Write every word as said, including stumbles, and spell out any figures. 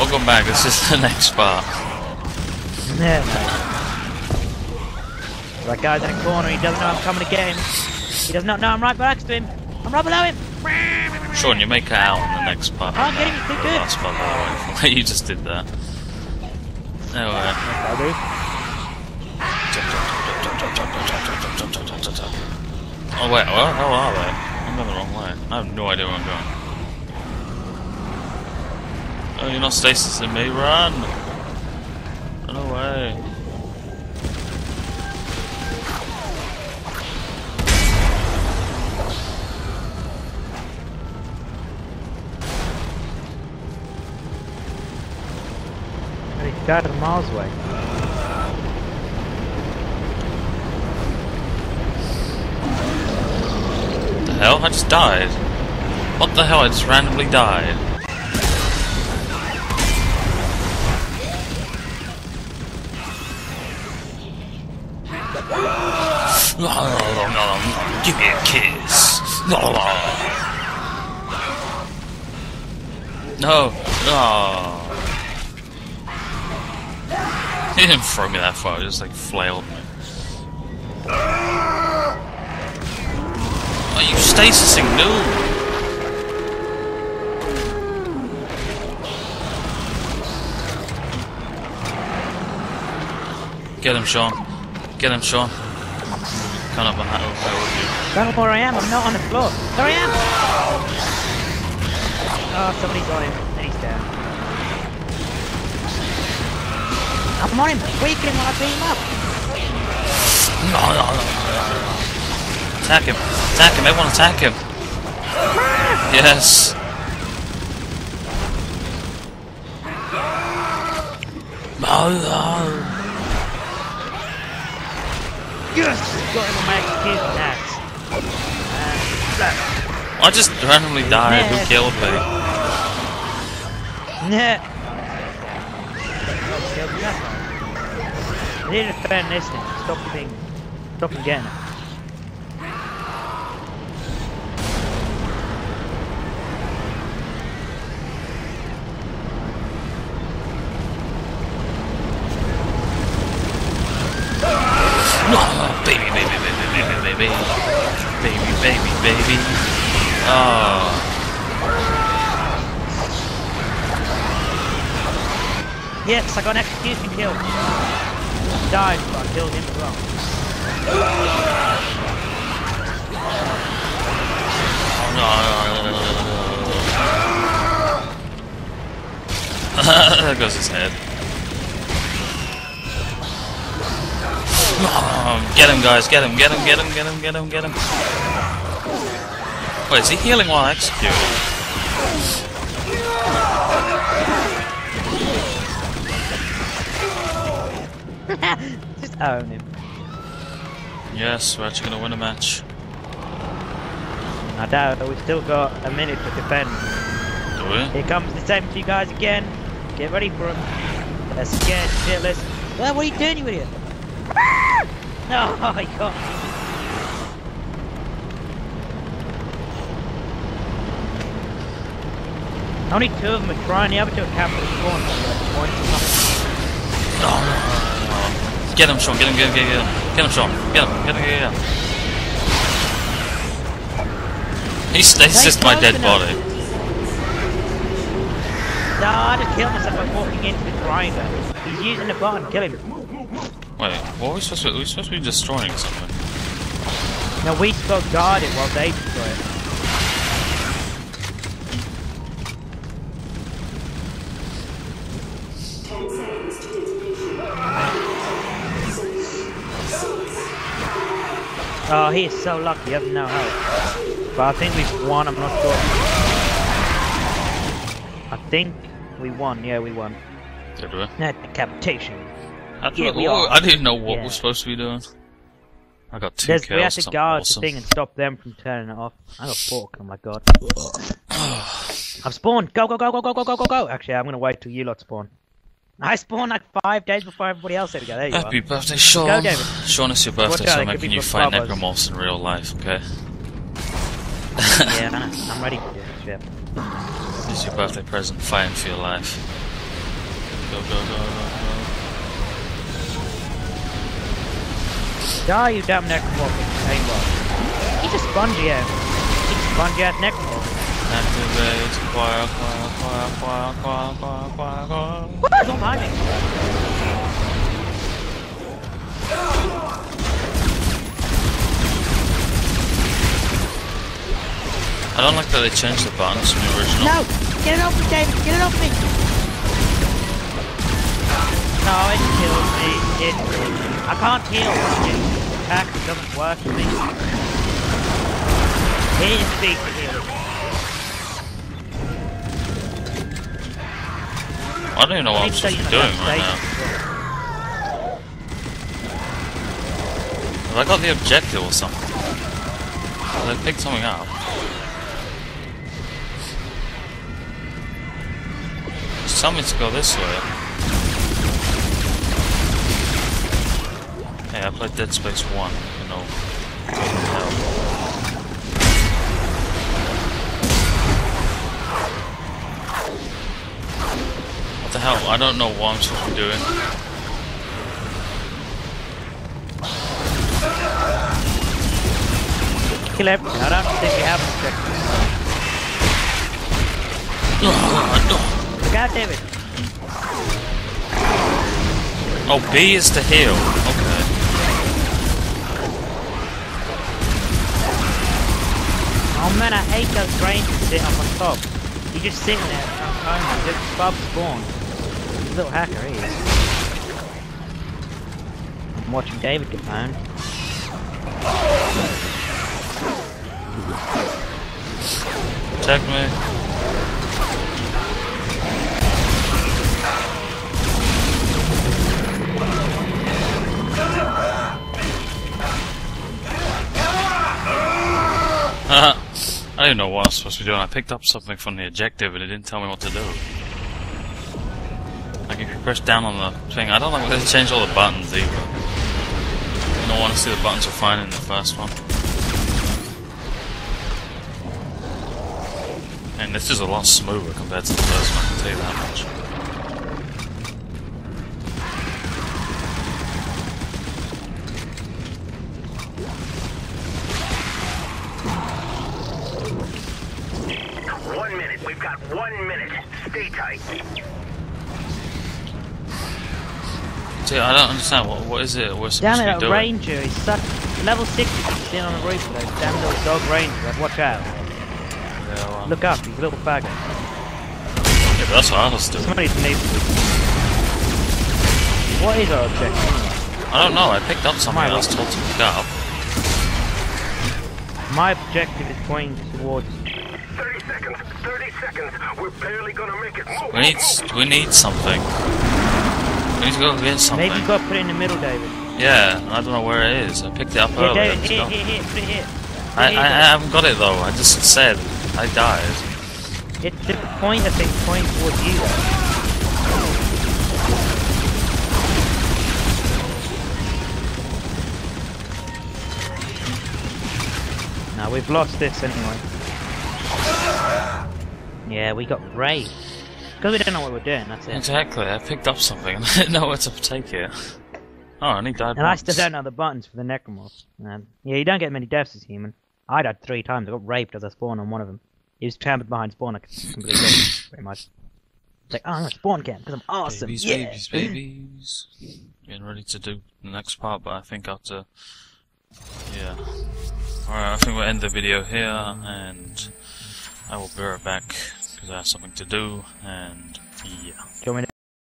Welcome back, this is the next part. Yeah, mate. That guy's in the corner, he doesn't know I'm coming to get him. He does not know I'm right next to him. I'm right below him! Shaun, you may cut out on the next part. I'm getting too good. Last part, by the way, you just did that. Anyway. Oh, wait, where the hell are they? I'm going the wrong way. I have no idea where I'm going. Oh, you're not stasising me, run! Run away. He died a miles away. What the hell? I just died. What the hell? I just randomly died. Give me a kiss. No. Oh. He didn't throw me that far, he just like flailed me. Are you stasising? No. Get him, Shaun. Get him, Shaun. Come up on that old floor with you. That's where I am, I'm not on the floor. There I am! Oh, somebody got him, and he's down. I'm on him, weaken him when I beat him up. No, no, no, no. Attack him, attack him, everyone attack him. Yes. Oh, no. Yes! Got him on my kid axe. Uh, I just randomly died. Who killed me? Nah. I need to defend this thing. Stop being. Stop him getting it. Baby, baby, baby, baby. Oh. Yes, I got an execution kill. He died, but I killed him as well. Oh, no. There goes his head. Oh, get him, guys, get him, get him, get him, get him, get him, get him. Wait, is he healing while executing? Just own him. Yes, we're actually gonna win a match. I doubt it, we've still got a minute to defend. Do we? Here comes the same two guys again. Get ready for him. They're scared shitless. Well, what are you doing, you idiot? No, oh my God! Only two of them are trying. The other two are captured. No, no, no! Get him, Shaun! Get him! Get him! Get him! Get him, Shaun! Get him! Get him! Get him! He stasis my dead body. No, I just killed myself by walking into the grinder. He's using the button. Kill him. Wait, what are we supposed to be? We're supposed to be destroying something. No, we still guard it while they destroy it. Oh, he is so lucky, he has no help. But I think we've won, I'm not sure. I think we won, yeah, we won. Did we? Net decapitation. I don't yeah, know, we oh, are. I didn't know what yeah. we're supposed to be doing. I got two There's, kills. We have to guard awesome. the thing and stop them from turning it off. I got pork, oh my God. I've spawned. Go, go, go, go, go, go, go, go, go. Actually, I'm going to wait till you lot spawn. I spawned like five days before everybody else had to go. There you Happy are. birthday, Shaun. Go, David. Shaun, it's your birthday, so I'm making you fight Necromorphs in real life, okay? Yeah, I'm ready for this, yeah. This is your birthday present, fighting for your life. Go, go, go, go, go. Die, you damn necromorph. He just bungee at. He just bungee at necromorph. Activate. Fire, fire, fire, fire, fire, fire, fire, fire. What? Don't mind me. I don't like that they changed the buttons from the original. No! Get it off me, David! Get it off me! No, it kills me. It kills me. I can't heal. It actually doesn't work for me. It is big heal. I don't even know what I'm supposed to be doing right now. Have I got the objective or something? Have they picked something up? Tell me to go this way. Hey, I played Dead Space one, you know. What the hell? I don't know what I'm supposed to be doing. Kill everything. I don't think we have objectives. God damn it. Oh, B is to heal. Okay. Oh man, I hate those grains that sit on my top. You just sitting there and I'm trying to get the bub spawn. Little hacker he is. I'm watching David get phone. Check me. I don't know what I was supposed to be doing. I picked up something from the objective and it didn't tell me what to do. Like, if you press down on the thing, I don't like they change all the buttons either. I don't want to see the buttons are fine in the first one. And this is a lot smoother compared to the first one, I can tell you that much. Dude, I don't understand. What, what is it we're supposed to be doing? Damn it, a ranger. He's stuck. Level sixty. He's sitting on the roof of those damn little dog rangers. Watch out. Yeah, well, look up, he's a little faggot. Yeah, but that's what I was doing. Somebody's needed. What is our objective? I don't know. I picked up something I was told to pick up. My objective is going towards... thirty seconds. thirty seconds. We're barely gonna make it. Move, we need... Move. We need something. We need to go get something. Maybe you got to put it in the middle, David. Yeah, I don't know where it is. I picked it up earlier. David, here, here, here, put it here. I, I, I haven't got it though. I just said I died. It's the point, I think, point towards you. Now we've lost this anyway. Yeah, we got raided. Because we don't know what we're doing, that's it. Exactly, I picked up something and I didn't know where to take it. Oh, I only died once. And I still don't know the buttons for the Necromorphs. Um, yeah, you don't get many deaths as human. I died three times, I got raped as I spawned on one of them. He was trampled behind spawn, I completely raped, pretty much. It's like, oh, I'm a spawn camp, because I'm awesome, babies, yeah! Babies, babies, babies. Getting ready to do the next part, but I think after... Yeah. Alright, I think we'll end the video here, and I will be right back. Because I have something to do, and yeah.